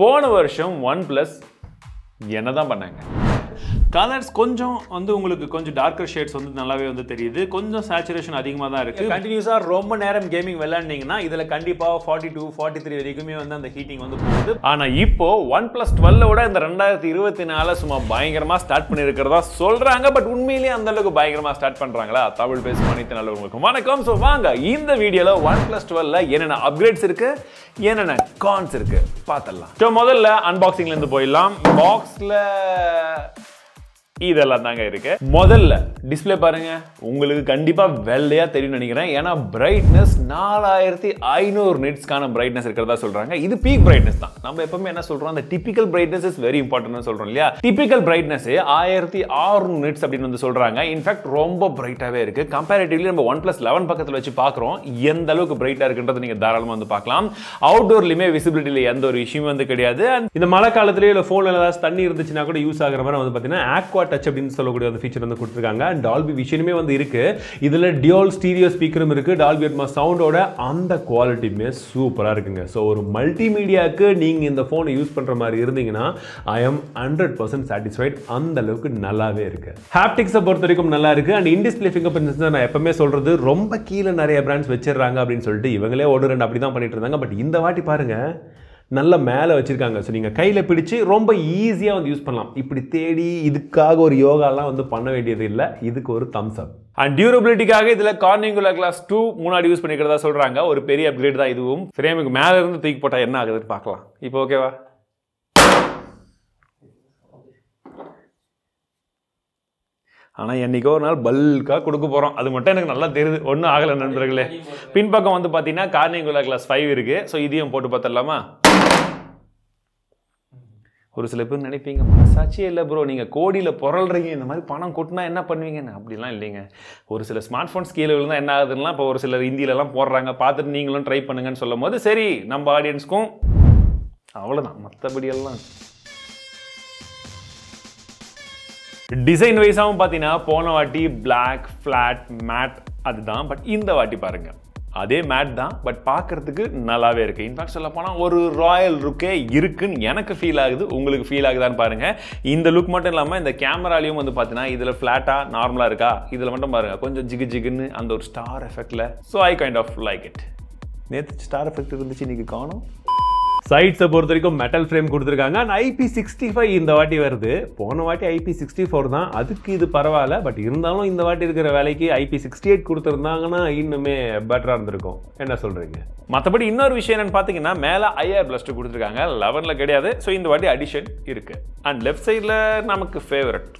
போன வருஷம் OnePlus என்ன தான் பண்ணாங்க? கலர்ஸ் கொஞ்சம் வந்து உங்களுக்கு கொஞ்சம் டார்க்கர் ஷேட்ஸ் வந்து நல்லாவே வந்து தெரியுது. கொஞ்சம் சேச்சுரேஷன் அதிகமாக தான் இருக்குது. கண்டினியூஸாக ரொம்ப நேரம் கேமிங் விளையாண்டிங்கன்னா இதில் கண்டிப்பாக 42, 43 வரைக்குமே வந்து அந்த ஹீட்டிங் வந்து போகுது. ஆனால் இப்போது OnePlus 12 விட இந்த 2024 சும்மா பயங்கரமாக ஸ்டார்ட் பண்ணியிருக்கிறதா சொல்கிறாங்க. பட் உண்மையிலேயே அந்தளவுக்கு பயங்கரமாக ஸ்டார்ட் பண்ணுறாங்களா? தமிழ் பேச மனித நல்லவங்களுக்கு வணக்கம். ஸோ வாங்க இந்த வீடியோவில் OnePlus 12ல என்னென்ன அப்கிரேட்ஸ் இருக்குது, என்னென்ன கான்ஸ் இருக்குது பார்த்துடலாம். ஸோ முதல்ல அன்பாக்சிங்லேருந்து போயிடலாம். பாக்ஸில் இதெல்லாம் தாங்க இருக்கு. முதல்ல டிஸ்பிளே பாருங்க, உங்களுக்கு கண்டிப்பா வெள்ளையா தெரியும் நினைக்கிறேன். ஏன்னா பிரைட்னஸ் 4500 நிட்ஸ்க்கான பிரைட்னஸ் இருக்கிறதா சொல்றாங்க. இது பீக் பிரைட்னஸ் தான். நம்ம எப்பவுமே என்ன சொல்றோம், அந்த டிபிக்கல் பிரைட்னஸ் இஸ் வெரி இம்பார்ட்டன்ட்னு சொல்றோம் இல்லையா? டிபிக்கல் பிரைட்னஸ் 1600 நிட்ஸ் அப்படின்னு வந்து சொல்றாங்க. இன்ஃபேக்ட் ரொம்ப பிரைட்டாவே இருக்கு. கம்பேரிட்டிவ்லி நம்ம OnePlus 11 பக்கத்தில் வச்சு பாக்குறோம் எந்த அளவுக்கு பிரைட்டா இருக்குன்றது நீங்க தாராளமா வந்து பார்க்கலாம். அவுட்டோர்லயுமே விசிபிலிட்டியில எந்த ஒரு இஷ்யூ வந்து கிடையாது. இந்த மழை காலத்திலேயே இல்லை போன்ல ஏதாவது தண்ணி இருந்துச்சுன்னா கூட யூஸ் ஆகிற மாதிரி வந்து பாத்தீங்கன்னா ஆக்வா டச் அப்படின்னு சொல்லக்கூடிய அந்த ஃபீச்சர் வந்து கொடுத்துருக்காங்க. டால்பி விஷனுமே வந்து இருக்கு. இதுல டியூல் ஸ்டீரியோ ஸ்பீக்கரும் இருக்கு. டால்பி அட்மாஸ் சவுண்டோட அந்த குவாலிட்டியுமே சூப்பராக இருக்குங்க. ஸோ ஒரு மல்டிமீடியாவுக்கு நீங்க இந்த ஃபோனை யூஸ் பண்ற மாதிரி இருந்தீங்கன்னா ஐ எம் 100% சாட்டிஸ்ஃபைட். அந்த அளவுக்கு நல்லாவே இருக்கு. ஹாப்டிக்ஸை பொறுத்த வரைக்கும் நல்லா இருக்கு. அண்ட் இன்டிஸ்பிளே ஃபிங்கர் பிரிண்ட் தான் நான் எப்பவுமே சொல்றது. ரொம்ப கீழே நிறைய பிராண்ட்ஸ் வச்சிடறாங்க அப்படின்னு சொல்லிட்டு இவங்களே ஒரு ரெண்டு அப்படி தான் பண்ணிட்டு இருந்தாங்க. பட் இந்த வாட்டி பாருங்க, நல்லா மேலே வச்சுருக்காங்க. ஸோ நீங்கள் கையில் பிடிச்சி ரொம்ப ஈஸியாக வந்து யூஸ் பண்ணலாம். இப்படி தேடி இதுக்காக ஒரு யோகாலாம் வந்து பண்ண வேண்டியது இல்லை. இதுக்கு ஒரு தம்ஸ் அப். அண்ட் டியூரபிலிட்டிக்காக இதில் Corning Glass 2 முன்னாடி யூஸ் பண்ணிக்கிறதா சொல்கிறாங்க. ஒரு பெரிய அப்கிரேட் தான் இதுவும். ஃப்ரேமுக்கு மேலே இருந்து தூக்கி போட்டால் என்ன ஆகுதுன்னு பார்க்கலாம். இப்போ ஓகேவா? ஆனால் என்றைக்கோ ஒரு நாள் பல்காக கொடுக்க போகிறோம். அது மட்டும் எனக்கு நல்லா தெரியுது. ஒன்றும் ஆகலை நண்பர்களே. பின்பக்கம் வந்து பார்த்தீங்கன்னா Corning Glass 5 இருக்குது. ஸோ இதையும் போட்டு பார்த்துடலாமா? ஒரு சில பேர் நினைப்பீங்க, மனசாட்சியே இல்லை ப்ரோ, நீங்கள் கோடியில் புரள்றீங்க, இந்த மாதிரி பணம் கொட்டினா என்ன பண்ணுவீங்கன்னு. அப்படிலாம் இல்லைங்க. ஒரு சில ஸ்மார்ட் ஃபோன்ஸ் கீழே விழுந்தால் என்ன ஆகுதுன்னா, இப்போ ஒரு சிலர் இந்தியிலலாம் போடுறாங்க, பார்த்துட்டு நீங்களும் ட்ரை பண்ணுங்கன்னு சொல்லும் போது சரி நம்ம ஆடியன்ஸ்க்கும் அவ்வளோதான். மற்றபடியெல்லாம் டிசைன் வைஸாகவும் பார்த்தீங்கன்னா போன வாட்டி பிளாக், ஃப்ளாட், மேட் அதுதான். பட் இந்த வாட்டி பாருங்கள், அதே மேட் தான். பட் பார்க்குறதுக்கு நல்லாவே இருக்குது. இன்ஃபேக்ட் சொல்ல போனால் ஒரு ராயல் லுக்கே இருக்குன்னு எனக்கு ஃபீல் ஆகுது. உங்களுக்கு ஃபீல் ஆகுதான்னு பாருங்கள். இந்த லுக் மட்டும் இல்லாமல் இந்த கேமராலையும் வந்து பார்த்தீங்கன்னா இதில் ஃப்ளாட்டாக நார்மலாக இருக்கா, இதில் மட்டும் பாருங்கள் கொஞ்சம் ஜிகு ஜிகுன்னு அந்த ஒரு ஸ்டார் எஃபெக்டில். So I kind of like it. நேற்று ஸ்டார் எஃபெக்ட் இருந்துச்சு, இன்றைக்கி காணும். சைட்ஸை பொறுத்த வரைக்கும் மெட்டல் ஃப்ரேம் கொடுத்துருக்காங்க. அண்ட் IP65 இந்த வாட்டி வருது. போன வாட்டி IP64 தான். அதுக்கு இது பரவாயில்ல. பட் இருந்தாலும் இந்த வாட்டி இருக்கிற வேலைக்கு IP68 கொடுத்துருந்தாங்கன்னா இன்னுமே பெட்டராக இருந்திருக்கும். என்ன சொல்கிறீங்க? மற்றபடி இன்னொரு விஷயம் என்னென்னு பார்த்தீங்கன்னா மேலே IR பிளஸ்ட்டு கொடுத்துருக்காங்க. 11ல் கிடையாது. ஸோ இந்த வாட்டி அடிஷன் இருக்குது. அண்ட் லெஃப்ட் சைடில் நமக்கு ஃபேவரட்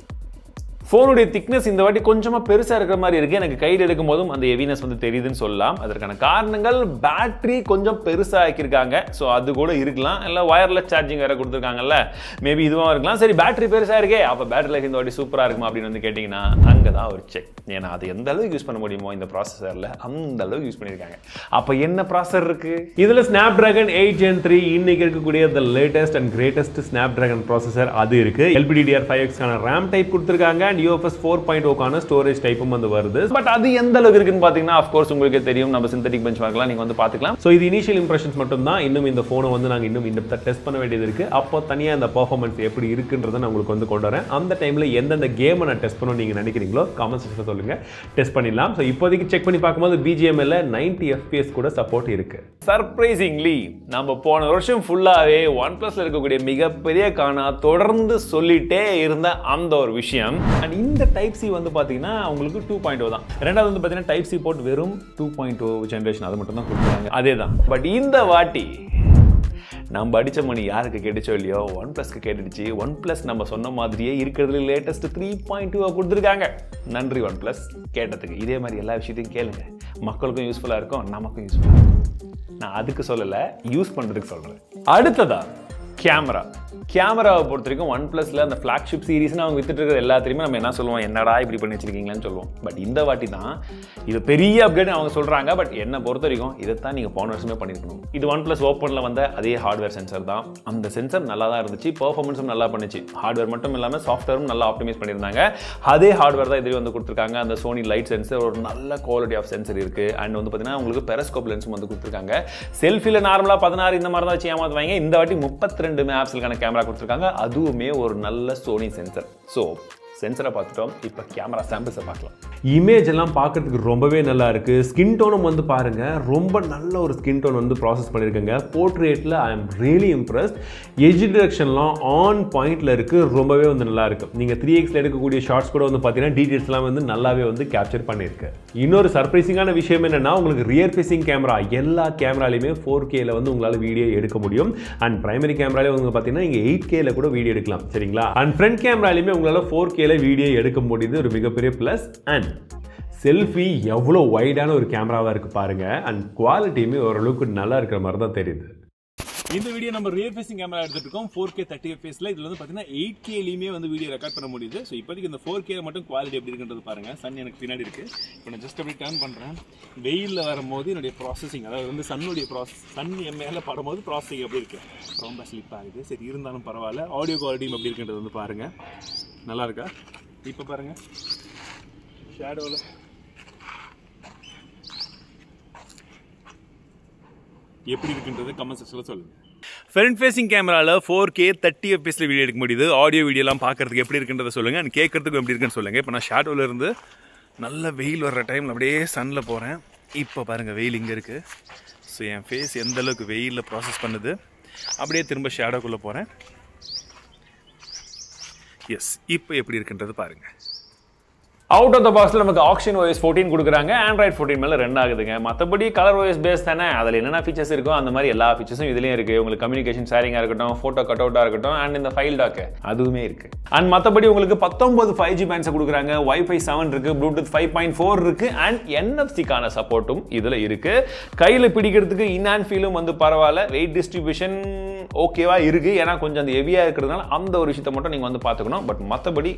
ஃபோனுடைய திக்னஸ் இந்த வாட்டி கொஞ்சமாக பெருசாக இருக்கிற மாதிரி இருக்குது. எனக்கு கையில் எடுக்கும் போதும் அந்த ஹெவினஸ் வந்து தெரியுதுன்னு சொல்லலாம். அதற்கான காரணங்கள் பேட்ரி கொஞ்சம் பெருசாக ஆக்கியிருக்காங்க. ஸோ அது கூட இருக்கலாம். இல்லை ஒயர்லெஸ் சார்ஜிங் வேறு கொடுத்துருக்காங்கல்ல, மேபி இதுவாக இருக்கலாம். சரி பேட்ரி பெருசாக இருக்கே, அப்போ பேட்டரி லைஃப் இந்த வாட்டி சூப்பராக இருக்குமா அப்படின்னு வந்து கேட்டிங்கன்னா அங்கே தான் ஒரு செக். ஏன்னா அது எந்த அளவுக்கு யூஸ் பண்ண முடியுமோ இந்த ப்ராசஸரில் அந்த அளவுக்கு யூஸ் பண்ணியிருக்காங்க. அப்போ என்ன ப்ராசஸர் இருக்குது இதில்? Snapdragon 8 Gen 3 இன்னைக்கு இருக்கக்கூடிய the latest and greatest Snapdragon processor அது இருக்குது. LPDDR5X ஆன RAM டைப் கொடுத்துருக்காங்க. UFS 4.0 கான ஸ்டோரேஜ் டைப்பும் வந்து வருது. பட் அது எந்த அளவுக்கு இருக்குன்னு பார்த்தீங்கன்னா ஆஃப் கோர்ஸ் உங்களுக்கு தெரியும். நம்ம சிந்தடிக் பெஞ்ச் மார்க்லாம் நீங்க வந்து பார்த்துக்கலாம். ஸோ இது இனிஷியல் இம்ப்ரெஷன்ஸ் மட்டும் தான். இன்னும் இந்த ஃபோனை வந்து நாங்கள் இன்னும் இந்த டெஸ்ட் பண்ண வேண்டியது இருக்கு. அப்போ தனியாக இந்த பர்ஃபார்மன்ஸ் எப்படி இருக்குன்றதை நான் உங்களுக்கு வந்து கொண்டு வரேன். அந்த டைம்ல எந்தெந்த கேமை நான் டெஸ்ட் பண்ணணும் நீங்க நினைக்கிறீங்களோ கமெண்ட் செக்ஷன்ல சொல்லுங்க, டெஸ்ட் பண்ணிடலாம். ஸோ இப்போதைக்கு செக் பண்ணி பார்க்கும்போது BGML 90 FPS கூட சப்போர்ட் இருக்கு. சர்ப்ரைசிங்லி நம்ம போன வருஷம் ஃபுல்லாவே OnePlusல இருக்கக்கூடிய மிகப்பெரிய காணா தொடர்ந்து சொல்லிட்டே இருந்த அந்த ஒரு விஷயம். அண்ட் இந்த Type-C வந்து பார்த்தீங்கன்னா உங்களுக்கு 2.0 தான். ரெண்டாவது வந்து பார்த்தீங்கன்னா Type-C போர்ட் வெறும் 2.0 ஜென்ரேஷன் அது மட்டும் தான் கொடுத்துருக்காங்க. அதே தான். பட் இந்த வாட்டி நம்ம அடித்த மணி யாருக்கு கேட்டுச்சோ இல்லையோ OnePlusக்கு கேட்டுடுச்சு. OnePlus நம்ம சொன்ன மாதிரியே இருக்கிறது லேட்டஸ்ட் 3.2 கொடுத்துருக்காங்க. நன்றி OnePlus கேட்டதுக்கு. இதே மாதிரி எல்லா விஷயத்தையும் கேளுங்க. மக்களுக்கும் யூஸ்ஃபுல்லாக இருக்கும், நமக்கும் யூஸ்ஃபுல்லாக இருக்கும். நான் அதுக்கு சொல்லலை, யூஸ் பண்ணுறதுக்கு சொல்கிறேன். அடுத்ததா கேமரா. கேமரா பொறுத்தவரைக்கும் OnePlusல அந்த flagship சீரிஸ்னா அவங்க வித்துட்டு இருக்கிற எல்லாத்தையுமே நம்ம என்ன சொல்லுவோம், என்னடா இப்படி பண்ணி வச்சிருக்கீங்களான்னு சொல்லுவோம். பட் இந்த வாட்டி தான் இது பெரிய அப்டேட் அவங்க சொல்றாங்க. பட் என்ன பொறுத்த வரைக்கும் இதை தான் நீங்க போன வருஷமே பண்ணிருக்கணும். இது OnePlus ஓப்பன்ல வந்த அதே ஹார்ட்வேர் சென்சர் தான். அந்த சென்சர் நல்லா தான் இருந்துச்சு, பெர்ஃபார்மன்ஸும் நல்லா பண்ணிச்சு. ஹார்ட்வேர் மட்டும் இல்லாமல் சாஃப்ட்வேரும் நல்லா ஆப்டிமைஸ் பண்ணியிருந்தாங்க. அதே ஹார்ட்வேர் தான் இதுவே வந்து கொடுத்துருக்காங்க. அந்த சோனி லைட் சென்சர் ஒரு நல்ல குவாலிட்டி ஆஃப் சென்சர் இருக்கு. அண்ட் வந்து பார்த்தீங்கன்னா உங்களுக்கு பெரஸ்கோப் லென்ஸும் வந்து கொடுத்துருக்காங்க. செல்ஃபியில் நார்மலாக 16 இந்த மாதிரி தான் வச்சு ஏமாத்துவாங்க. இந்த வாட்டி 32 மெகாபிக்சலுக்கான கேமரா கொடுத்துருக்காங்க. அதுவுமே ஒரு நல்ல சோனி சென்சர். ஸோ சென்சரை பார்த்துட்டோம், இப்போ கேமரா சாம்பிள்ஸை பார்க்கலாம். இமேஜ் எல்லாம் பார்க்கறதுக்கு ரொம்பவே நல்லா இருக்குது. ஸ்கின் டோனும் வந்து பாருங்கள், ரொம்ப நல்ல ஒரு ஸ்கின் டோன் வந்து ப்ராசஸ் பண்ணியிருக்கேங்க. போர்ட்ரேட்டில் I am really impressed. Edge டிரெக்ஷன்லாம் ஆன் பாயிண்டில் இருக்குது, ரொம்பவே வந்து நல்லா இருக்குது. நீங்கள் 3Xல எடுக்கக்கூடிய ஷார்ட்ஸ் கூட வந்து பார்த்தீங்கன்னா டீட்டெயில்ஸ்லாம் வந்து நல்லாவே வந்து கேப்சர் பண்ணியிருக்கு. இன்னொரு சர்ப்ரைசிங்கான விஷயம் என்னென்னா உங்களுக்கு ரியர் ஃபேசிங் கேமரா எல்லா கேமராலையுமே 4Kல வந்து உங்களால் வீடியோ எடுக்க முடியும். அண்ட் பிரைமரி கேமராலே உங்களுக்கு பார்த்தீங்கன்னா நீங்கள் 8Kல கூட வீடியோ எடுக்கலாம், சரிங்களா. அண்ட் ஃப்ரண்ட் கேமராலையுமே உங்களால் 4Kல வீடியோ எடுக்க முடியுது, ஒரு மிகப்பெரிய பிளஸ். அண்ட் செல்ஃபி எவ்வளோ வைடான ஒரு கேமராவாக இருக்குது பாருங்கள். அண்ட் குவாலிட்டியுமே ஓரளவுக்கு நல்லா இருக்கிற மாதிரி தான் தெரியுது. இந்த வீடியோ நம்ம ரியர் ஃபேசிங் கேமரா எடுத்துட்டு இருக்கோம். 4K 30fps இதில் வந்து பார்த்தீங்கன்னா 8Kலையுமே வந்து வீடியோ ரெக்கார்ட் பண்ண முடியுது. ஸோ இப்போதைக்கு இந்த 4K மட்டும் குவாலிட்டி எப்படி இருக்குன்றது பாருங்கள். சன் எனக்கு பின்னாடி இருக்குது, இப்போ நான் ஜஸ்ட் அப்படி டர்ன் பண்ணுறேன். வெயிலில் வரும்போது என்னுடைய ப்ராசஸிங், அதாவது வந்து சன்னுடைய ப்ராசஸ், சன் மேலே படும்போது ப்ராசஸிங் எப்படி இருக்குது, ரொம்ப ஸ்லிப் ஆகுது. சரி, இருந்தாலும் பரவாயில்ல. ஆடியோ குவாலிட்டியும் எப்படி இருக்குன்றது வந்து பாருங்கள், நல்லா இருக்கா. இப்போ பாருங்கள் ஷேடோவில் எப்படி இருக்குன்றது கமெண்ட் செக்ஷனில் சொல்லுங்கள். ஃப்ரண்ட் ஃபேசிங் கேமராவில் 4K 30fpsல வீடியோ எடுக்க முடியுது. ஆடியோ வீடியோலாம் பார்க்குறதுக்கு எப்படி இருக்குன்றதை சொல்லுங்கள், அண்ட் கேட்குறதுக்கு எப்படி இருக்குன்னு சொல்லுங்கள். இப்போ நான் ஷேடோவில் இருந்து நல்ல வெயில் வர்ற டைமில் அப்படியே சன்னில் போகிறேன். இப்போ பாருங்கள் வெயில் இங்கே இருக்குது. ஸோ என் ஃபேஸ் எந்தளவுக்கு வெயிலில் ப்ராசஸ் பண்ணுது. அப்படியே திரும்ப ஷேடோக்குள்ளே போகிறேன். எஸ், இப்போ எப்படி இருக்குன்றது பாருங்கள். அவுட் ஆஃப் த பாக்ஸில் நமக்கு ஆக்ஷன் OS 14 கொடுக்குறாங்க. Android 14 மேலே 2 ஆகுதுங்க. மற்றபடி கலர் OS பேஸ் தானே, அதில் என்னென்ன ஃபீச்சர்ஸ் இருக்கோ அந்த மாதிரி எல்லா ஃபீச்சர்ஸும் இதுலேயும் இருக்குது. உங்களுக்கு கம்யூனிகேஷன் ஷேரிங்காக இருக்கட்டும், ஃபோட்டோ கட் அவுட்டாக இருக்கட்டும், அண்ட் இந்த ஃபைல் டாக்கு அதுவுமே இருக்குது. அண்ட் மற்றபடி உங்களுக்கு 19 5G பேண்ட்ஸை கொடுக்குறாங்க. Wi-Fi 7 இருக்குது, Bluetooth 5.4 இருக்குது, அண்ட் NFC-க்கான சப்போர்ட்டும் இதில் இருக்குது. கையில் பிடிக்கிறதுக்கு இன்ஹேண்ட் ஃபீலும் வந்து பரவாயில்ல. வெயிட் டிஸ்ட்ரிபியூஷன் ஓகேவா இருக்குது, ஏன்னா கொஞ்சம் அந்த ஹெவியாக இருக்கிறதுனால அந்த ஒரு விஷயத்தை மட்டும் நீங்கள் வந்து பார்த்துக்கணும். பட் மற்றபடி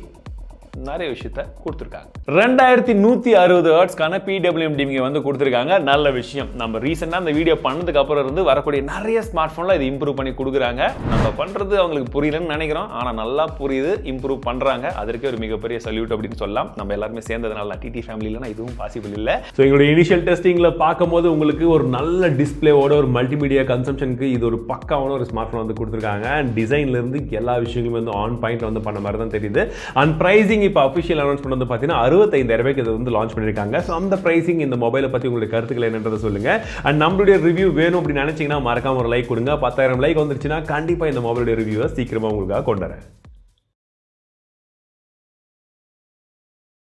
நிறைய விஷயத்தை கொடுத்துருக்காங்க. 2160 ஹெர்ட்ஸ்க்கான PWM வந்து கொடுத்துருக்காங்க. நல்ல விஷயம், நம்ம ரீசெண்டாக அந்த வீடியோ பண்ணதுக்கு அப்புறம் இருந்து வரக்கூடிய நிறைய ஸ்மார்ட் ஃபோனில் இது இம்ப்ரூவ் பண்ணி கொடுக்குறாங்க. நம்ம பண்ணுறது அவங்களுக்கு புரியலன்னு நினைக்கிறோம், ஆனால் நல்லா புரியுது, இம்ப்ரூவ் பண்ணுறாங்க. அதற்கு ஒரு மிகப்பெரிய சல்யூட் அப்படின்னு சொல்லலாம். நம்ம எல்லாருமே சேர்ந்ததுனால டிடி ஃபேமிலியிலனா இதுவும் பாசிபிள் இல்லை. ஸோ எங்களுடைய இனிஷியல் டெஸ்டிங்கில் பார்க்கும்போது உங்களுக்கு ஒரு நல்ல டிஸ்பிளேவோட ஒரு மல்டிமீடியா கன்சம்ஷனுக்கு இது ஒரு பக்காவான ஒரு ஸ்மார்ட் ஃபோன் வந்து கொடுத்துருக்காங்க. அண்ட் டிசைன்லேருந்து எல்லா விஷயங்களும் வந்து ஆன் பாயிண்ட் வந்து பண்ண மாதிரி தான் தெரியுது. அண்ட் ப்ரைஸிங் இப்போ அஃபிஷியல் அனௌன்ஸ் பண்ணது வந்து பார்த்தீங்கன்னா 65,000 ரூபாய்க்கு இது வந்து லான்ச் பண்ணியிருக்காங்க. ஸோ அந்த ப்ரைஸிங் இந்த மொபைலை பற்றி உங்களுக்கு கருத்துக்கள் என்னன்றதை சொல்லுங்கள். அண்ட் நம்மளுடைய ரிவ்யூ வேணும் அப்படின்னு நினச்சிங்கன்னா மறக்காம ஒரு லைக் கொடுங்க. 10,000 லைக் வந்துருச்சுன்னா கண்டிப்பாக இந்த மொபைலுடைய ரிவ்யூவை சீக்கிரமாக உங்களுக்காக கொண்டு வரேன்.